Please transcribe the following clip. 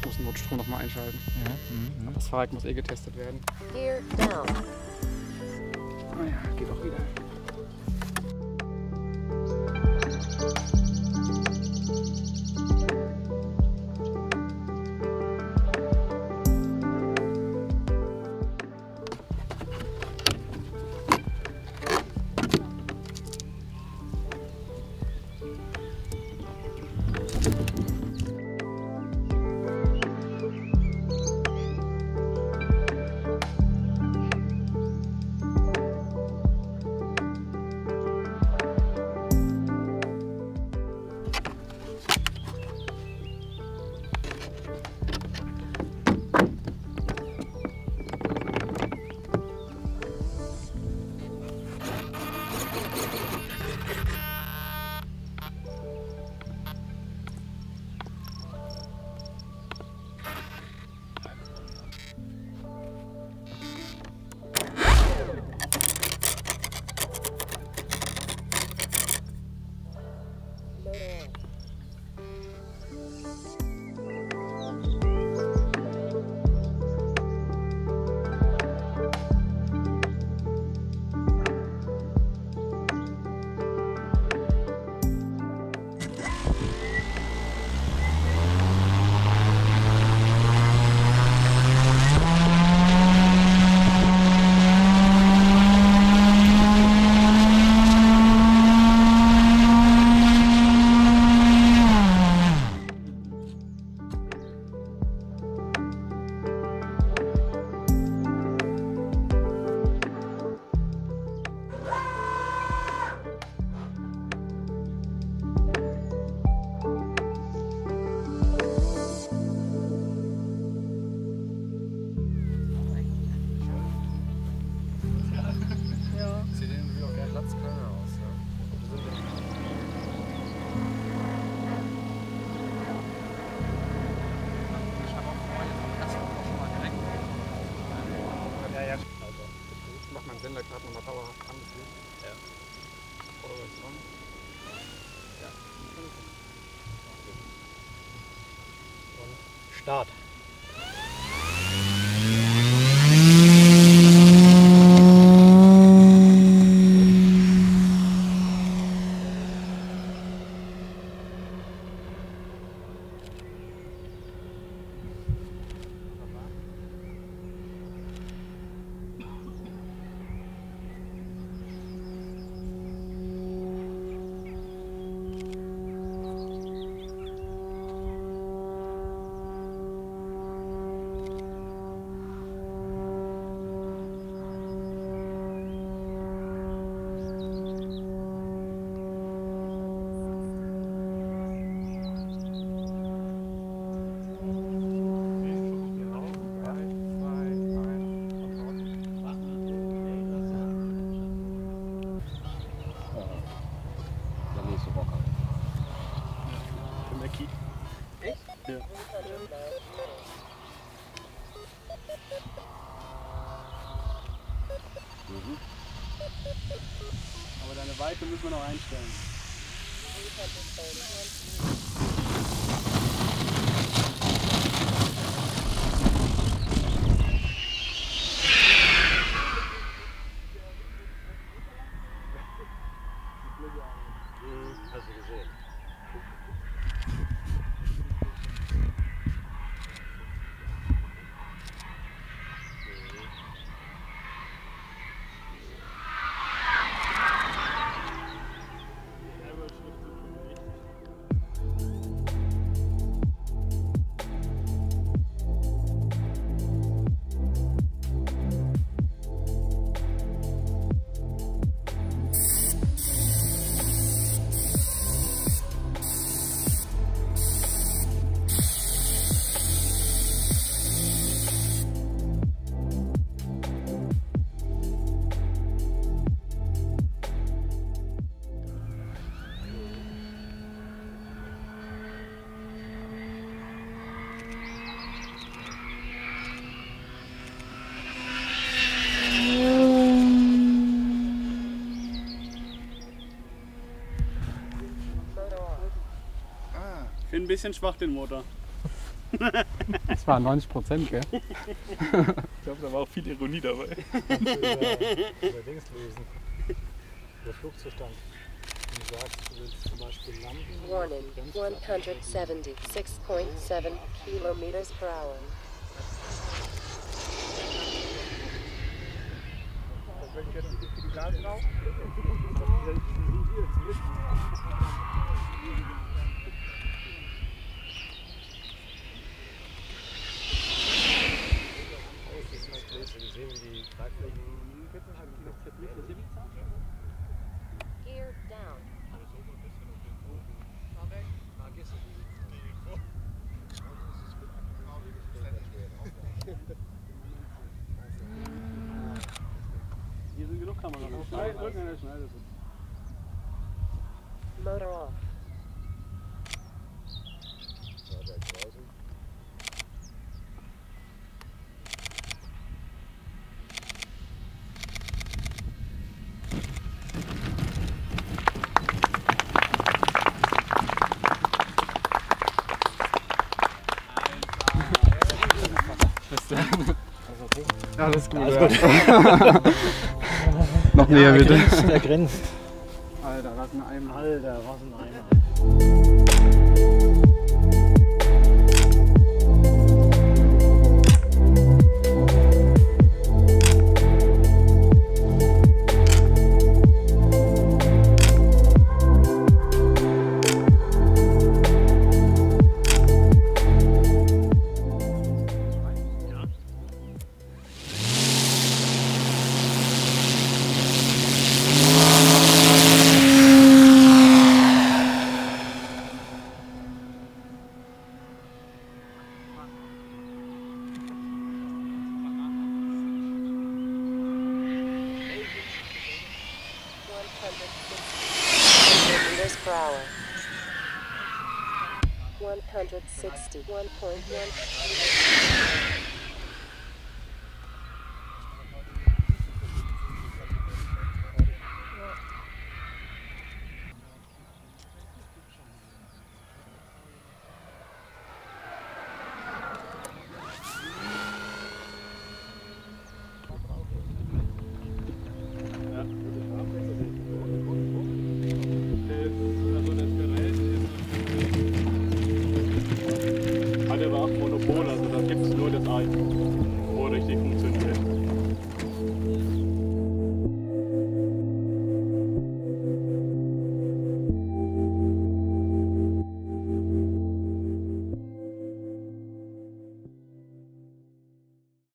Ich muss den Notstrom nochmal einschalten. Ja. Mhm. Das Fahrrad muss eh getestet werden. Gear down. Ah ja, geht auch wieder. Start. Aber deine Weite müssen wir noch einstellen. Hast du gesehen? Bin ein bisschen schwach, den Motor. Das waren 90%, gell? Ich glaube, da war auch viel Ironie dabei. Über Dings lösen. Der Flugzustand. Du sagst, du willst zum Beispiel landen. Warning, 176.7 km/h. Wenn ich jetzt ein bisschen Gas drauf. Gear down. Hier sind genug Kameras. Nein, irgendeiner schneidet es. Motor off. Alles gut. Alles gut. Noch näher, ja, bitte. Der grinst. Alter, was ein Eimer. Alter, was ein Eimer. Monopol, also das gibt es nur das eine, wo richtig funktioniert.